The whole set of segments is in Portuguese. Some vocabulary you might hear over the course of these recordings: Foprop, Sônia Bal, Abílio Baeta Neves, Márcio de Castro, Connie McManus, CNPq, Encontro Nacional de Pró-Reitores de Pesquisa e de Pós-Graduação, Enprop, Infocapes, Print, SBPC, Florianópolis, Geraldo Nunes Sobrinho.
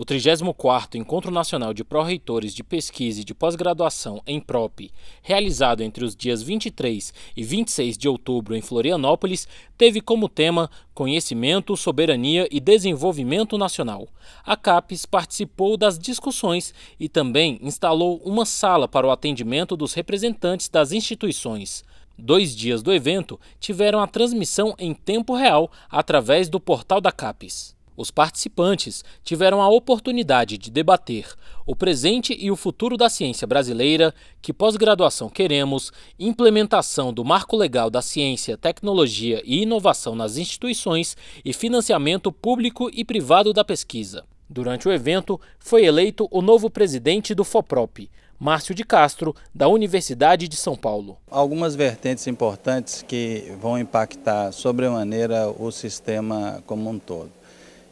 O 34º Encontro Nacional de Pró-Reitores de Pesquisa e de Pós-Graduação Enprop, realizado entre os dias 23 e 26 de outubro em Florianópolis, teve como tema Conhecimento, Soberania e Desenvolvimento Nacional. A CAPES participou das discussões e também instalou uma sala para o atendimento dos representantes das instituições. 2 dias do evento tiveram a transmissão em tempo real através do portal da CAPES. Os participantes tiveram a oportunidade de debater o presente e o futuro da ciência brasileira, que pós-graduação queremos, implementação do marco legal da ciência, tecnologia e inovação nas instituições e financiamento público e privado da pesquisa. Durante o evento, foi eleito o novo presidente do Foprop, Márcio de Castro, da Universidade de São Paulo. Algumas vertentes importantes que vão impactar sobremaneira o sistema como um todo.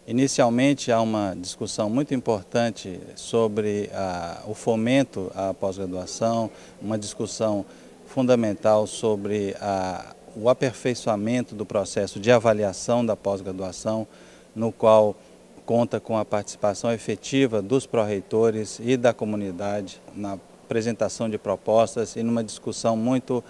Inicialmente, há uma discussão muito importante sobre o fomento à pós-graduação, uma discussão fundamental sobre o aperfeiçoamento do processo de avaliação da pós-graduação, no qual conta com a participação efetiva dos pró-reitores e da comunidade na apresentação de propostas e numa discussão muito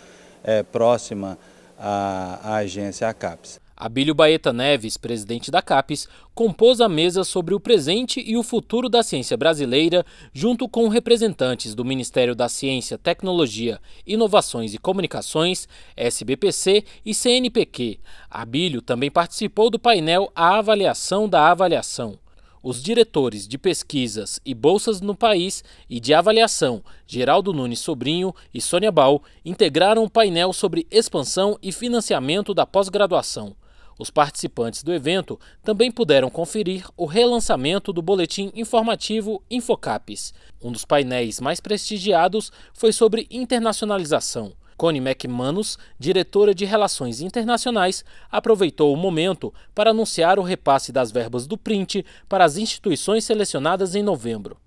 próxima à agência CAPES. Abílio Baeta Neves, presidente da CAPES, compôs a mesa sobre o presente e o futuro da ciência brasileira, junto com representantes do Ministério da Ciência, Tecnologia, Inovações e Comunicações, SBPC e CNPq. Abílio também participou do painel A Avaliação da Avaliação. Os diretores de pesquisas e bolsas no país e de avaliação, Geraldo Nunes Sobrinho e Sônia Bal, integraram o painel sobre expansão e financiamento da pós-graduação. Os participantes do evento também puderam conferir o relançamento do boletim informativo Infocapes. Um dos painéis mais prestigiados foi sobre internacionalização. Connie McManus, diretora de Relações Internacionais, aproveitou o momento para anunciar o repasse das verbas do Print para as instituições selecionadas em novembro.